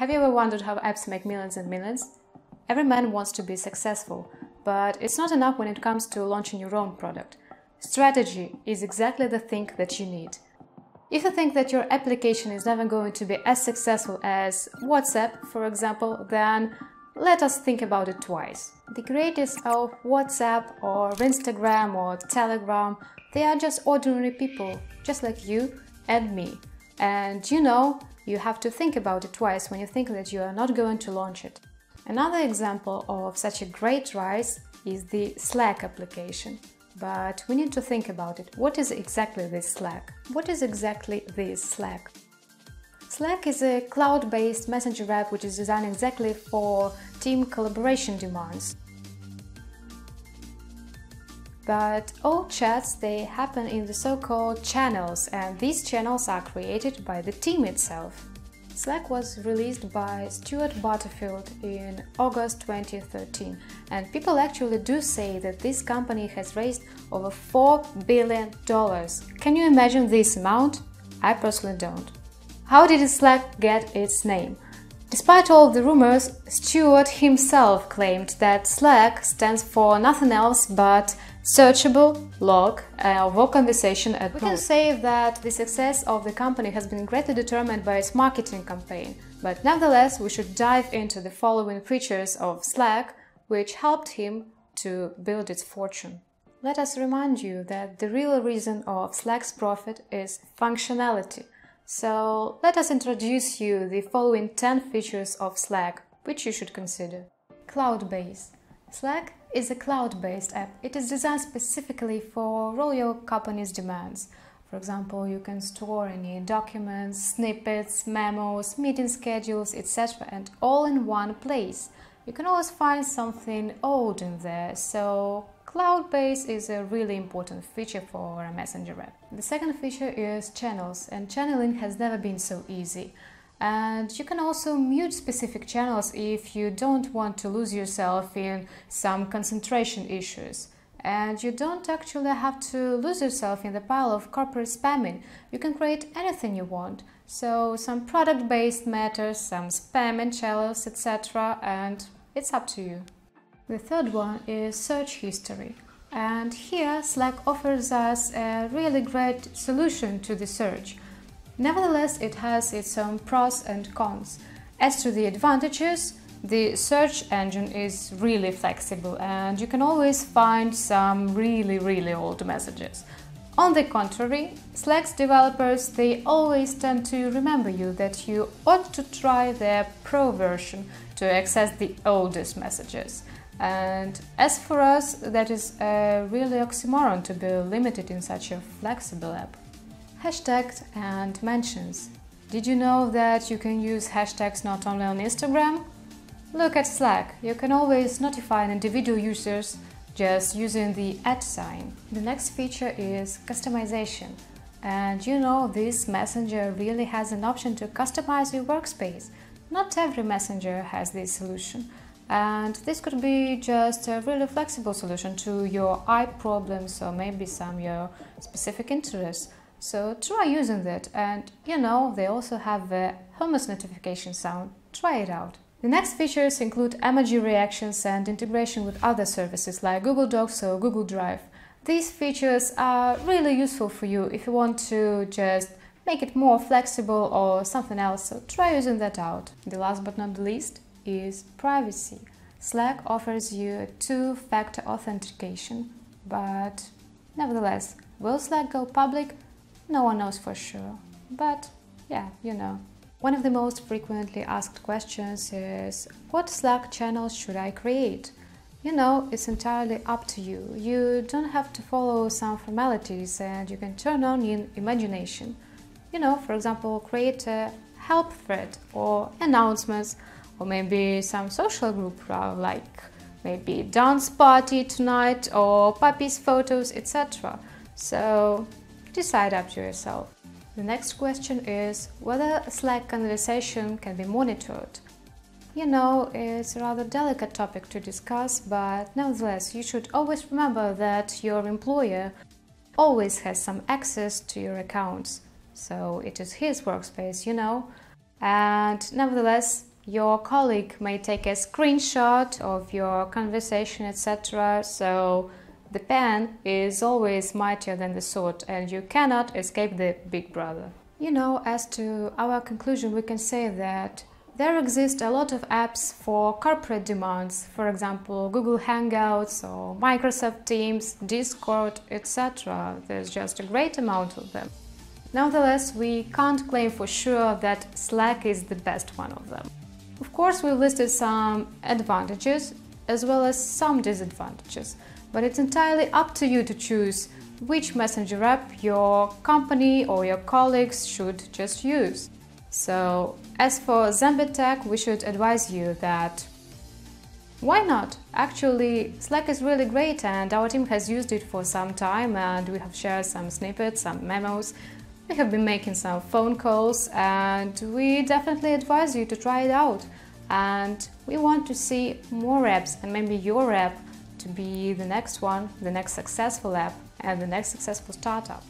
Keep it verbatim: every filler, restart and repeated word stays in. Have you ever wondered how apps make millions and millions? Every man wants to be successful, but it's not enough when it comes to launching your own product. Strategy is exactly the thing that you need. If you think that your application is never going to be as successful as WhatsApp, for example, then let us think about it twice. The creators of WhatsApp or Instagram or Telegram, they are just ordinary people, just like you and me. And you know, you have to think about it twice when you think that you are not going to launch it. Another example of such a great rise is the Slack application. But we need to think about it. What is exactly this Slack? What is exactly this Slack? Slack is a cloud-based messenger app which is designed exactly for team collaboration demands. But all chats, they happen in the so-called channels, and these channels are created by the team itself. Slack was released by Stuart Butterfield in August twenty thirteen, and people actually do say that this company has raised over four billion dollars. Can you imagine this amount? I personally don't. How did Slack get its name? Despite all the rumors, Stuart himself claimed that Slack stands for nothing else but searchable log of all conversation at most. We can say that the success of the company has been greatly determined by its marketing campaign, but nevertheless we should dive into the following features of Slack, which helped him to build its fortune. Let us remind you that the real reason of Slack's profit is functionality. So let us introduce you the following ten features of Slack, which you should consider. Cloud-based. Slack is a cloud-based app. It is designed specifically for all your company's demands. For example, you can store any documents, snippets, memos, meeting schedules, et cetera, and all in one place. You can always find something old in there, so cloud-based is a really important feature for a messenger app. The second feature is channels, and channeling has never been so easy. And you can also mute specific channels if you don't want to lose yourself in some concentration issues. And you don't actually have to lose yourself in the pile of corporate spamming. You can create anything you want. So some product-based matters, some spam and channels, et cetera. And it's up to you. The third one is search history. And here Slack offers us a really great solution to the search. Nevertheless, it has its own pros and cons. As to the advantages, the search engine is really flexible and you can always find some really, really old messages. On the contrary, Slack's developers, they always tend to remember you that you ought to try their pro version to access the oldest messages. And as for us, that is a really oxymoron to be limited in such a flexible app. Hashtags and mentions. Did you know that you can use hashtags not only on Instagram? Look at Slack, you can always notify individual users just using the at sign. The next feature is customization. And you know, this messenger really has an option to customize your workspace. Not every messenger has this solution. And this could be just a really flexible solution to your eye problems or maybe some your specific interests. So try using that, and you know, they also have a hummus notification sound. Try it out. The next features include emoji reactions and integration with other services like Google Docs or Google Drive. These features are really useful for you if you want to just make it more flexible or something else, so try using that out. The last but not the least is privacy. Slack offers you a two-factor authentication, but nevertheless, will Slack go public? No one knows for sure, but yeah, you know. One of the most frequently asked questions is, what Slack channels should I create? You know, it's entirely up to you. You don't have to follow some formalities and you can turn on your imagination. You know, for example, create a help thread or announcements, or maybe some social group like maybe dance party tonight or puppies photos, et cetera. So decide up to yourself. The next question is whether Slack conversation can be monitored. You know, it's a rather delicate topic to discuss, but nevertheless, you should always remember that your employer always has some access to your accounts. So it is his workspace, you know. and nevertheless your colleague may take a screenshot of your conversation, et cetera. So the pen is always mightier than the sword, and you cannot escape the big brother. You know, as to our conclusion, we can say that there exist a lot of apps for corporate demands, for example, Google Hangouts or Microsoft Teams, Discord, et cetera. There's just a great amount of them. Nevertheless, we can't claim for sure that Slack is the best one of them. Of course, we've listed some advantages as well as some disadvantages, but it's entirely up to you to choose which messenger app your company or your colleagues should just use. So, as for ZenBit Tech, we should advise you that why not? Actually, Slack is really great, and our team has used it for some time, and we have shared some snippets, some memos. We have been making some phone calls, and we definitely advise you to try it out. And we want to see more apps, and maybe your app to be the next one, the next successful app and the next successful startup.